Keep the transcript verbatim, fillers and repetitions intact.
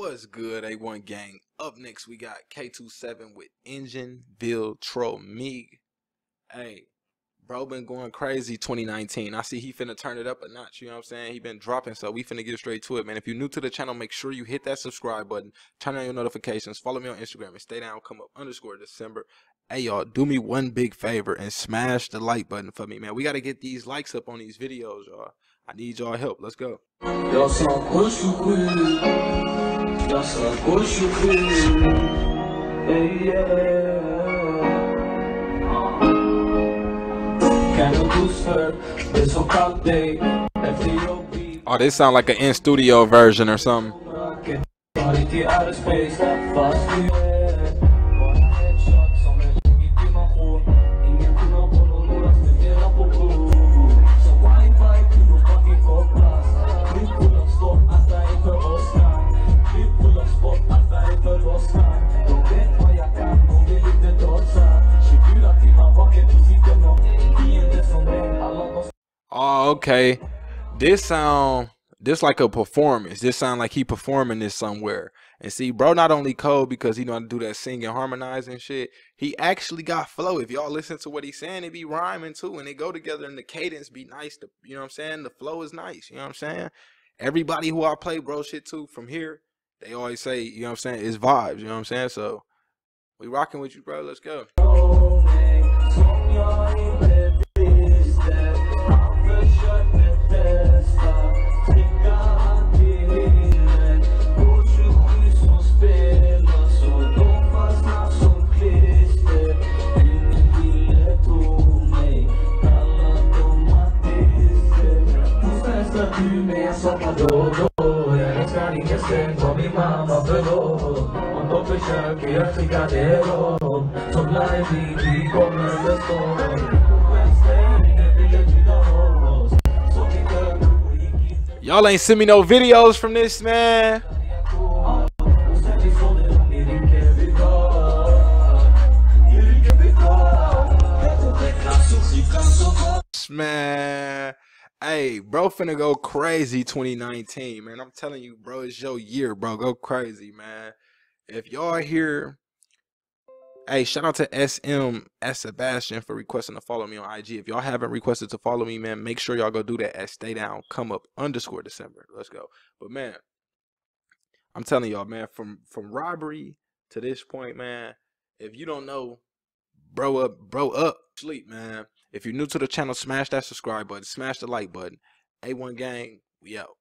What's good, A one gang? Up next, we got K twenty-seven with Ingen Ville Tro Mig. Hey, bro been going crazy twenty nineteen. I see he finna turn it up a notch, you know what I'm saying? He been dropping, so we finna get straight to it, man. If you're new to the channel, make sure you hit that subscribe button, turn on your notifications, follow me on Instagram at stay down come up underscore December. Hey, y'all, do me one big favor and smash the like button for me, man. We got to get these likes up on these videos, y'all. I need y'all help. Let's go. Y'all so Y'all so Oh, this sound like an in-studio version or something. Oh, okay. This sound, this like a performance. This sound like he performing this somewhere. And see, bro, not only cold because he know how to do that singing, harmonizing shit, he actually got flow. If y'all listen to what he's saying, it be rhyming too, and they go together, and the cadence be nice. To, you know what I'm saying? The flow is nice. You know what I'm saying? Everybody who I play bro shit too from here, they always say, you know what I'm saying? It's vibes. You know what I'm saying? So we rocking with you, bro. Let's go. Oh, man. Y'all ain't send me no videos from this, man. Man. Hey, bro finna go crazy twenty nineteen, man. I'm telling you, bro, it's your year, bro. Go crazy, man. If y'all here, hey, shout out to S M S Sebastian for requesting to follow me on I G. If y'all haven't requested to follow me, man, make sure y'all go do that at stay down come up underscore December. Let's go. But, man, I'm telling y'all, man, from, from robbery to this point, man, if you don't know, bro up, bro up, sleep, man. If you're new to the channel, smash that subscribe button, smash the like button. A one gang, we out.